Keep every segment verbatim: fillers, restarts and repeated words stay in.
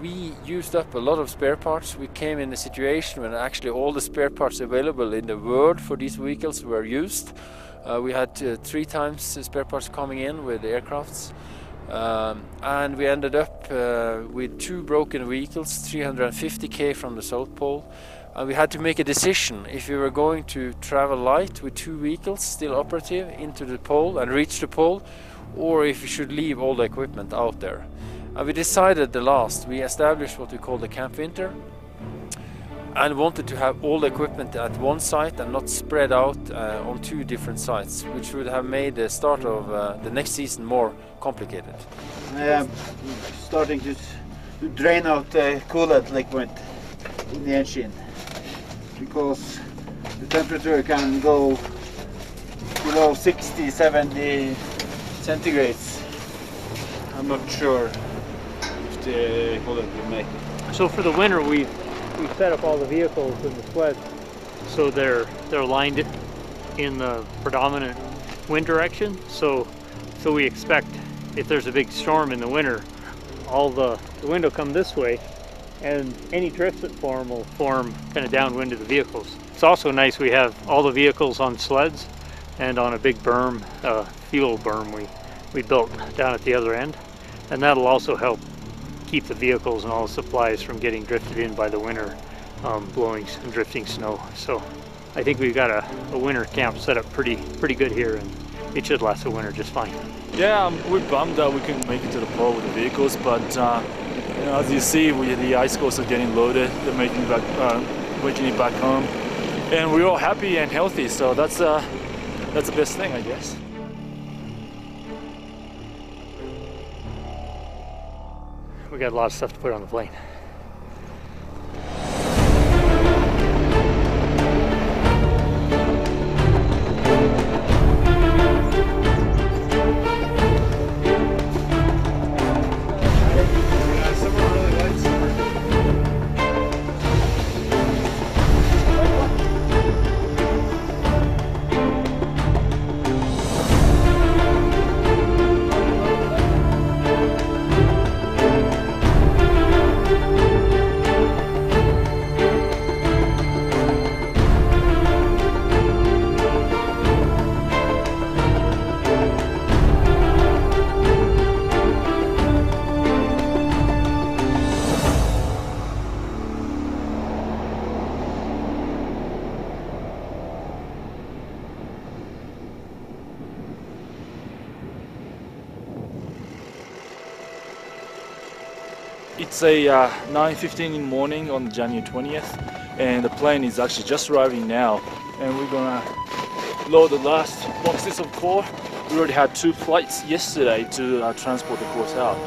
we used up a lot of spare parts. We came in a situation when actually all the spare parts available in the world for these vehicles were used. Uh, we had uh, three times spare parts coming in with the aircrafts. Um, and we ended up uh, with two broken vehicles, three hundred fifty K from the South Pole. And we had to make a decision if we were going to travel light with two vehicles still operative into the pole and reach the pole, or if we should leave all the equipment out there. And we decided the last. We established what we call the Camp Winter and wanted to have all the equipment at one site and not spread out uh, on two different sites, which would have made the start of uh, the next season more complicated. Yeah, starting to drain out the uh, coolant liquid in the engine, because the temperature can go below sixty, seventy centigrades. I'm not sure if the coolant will make it. So for the winter, we we set up all the vehicles in the sleds so they're they're lined in the predominant wind direction. So so we expect if there's a big storm in the winter, all the, the wind will come this way, and any drifts that form will form kind of downwind of the vehicles. It's also nice we have all the vehicles on sleds and on a big berm, uh, fuel berm we, we built down at the other end. And that'll also help keep the vehicles and all the supplies from getting drifted in by the winter, um, blowing and drifting snow. So I think we've got a, a winter camp set up pretty, pretty good here, and it should last the winter just fine. Yeah, um, we're bummed that we couldn't make it to the pole with the vehicles, but uh, you know, as you see, we, the ice cores are getting loaded. They're making it back, uh, making it back home, and we're all happy and healthy. So that's uh, that's the best thing, I guess. We got a lot of stuff to put on the plane. It's a uh, nine fifteen in the morning on January twentieth, and the plane is actually just arriving now, and we're gonna load the last boxes of core. We already had two flights yesterday to uh, transport the cores out.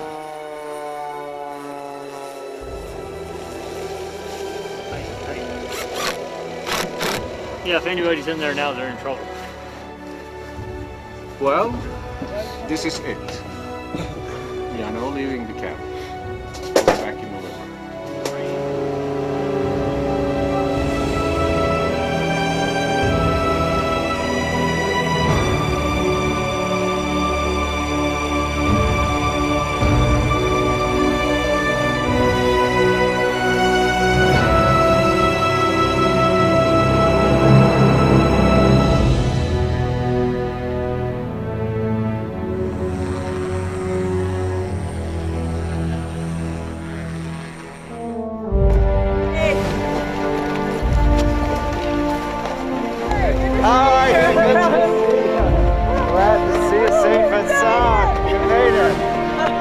Yeah, if anybody's in there now, they're in trouble. Well, this is it. We are now leaving the camp.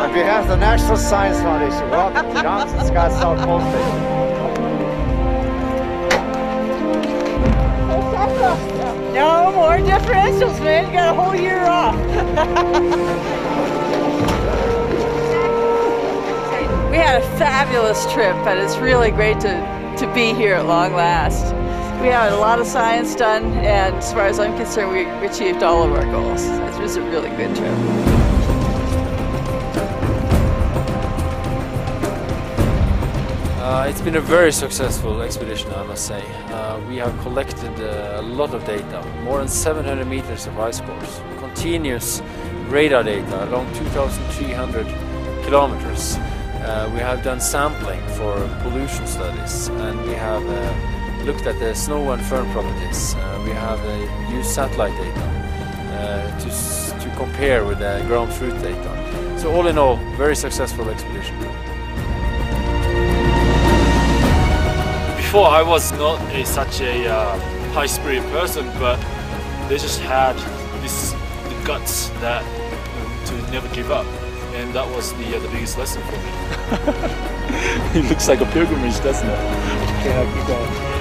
On behalf of the National Science Foundation, welcome to Johnson's Got South Pole. No more differentials, man. You got a whole year off. We had a fabulous trip, but it's really great to, to be here at long last. We had a lot of science done, and as far as I'm concerned, we achieved all of our goals. It was a really good trip. Uh, it's been a very successful expedition, I must say. Uh, we have collected uh, a lot of data, more than seven hundred meters of ice cores, continuous radar data along two thousand three hundred kilometers, Uh, we have done sampling for pollution studies, and we have uh, looked at the snow and fern properties. Uh, we have uh, used satellite data uh, to, s to compare with the ground fruit data. So all in all, very successful expedition. Before I was not a, such a uh, high-spirited person, but they just had this the guts that you know, to never give up. And that was the, uh, the biggest lesson for me. It looks like a pilgrimage, doesn't it? Okay, keep going.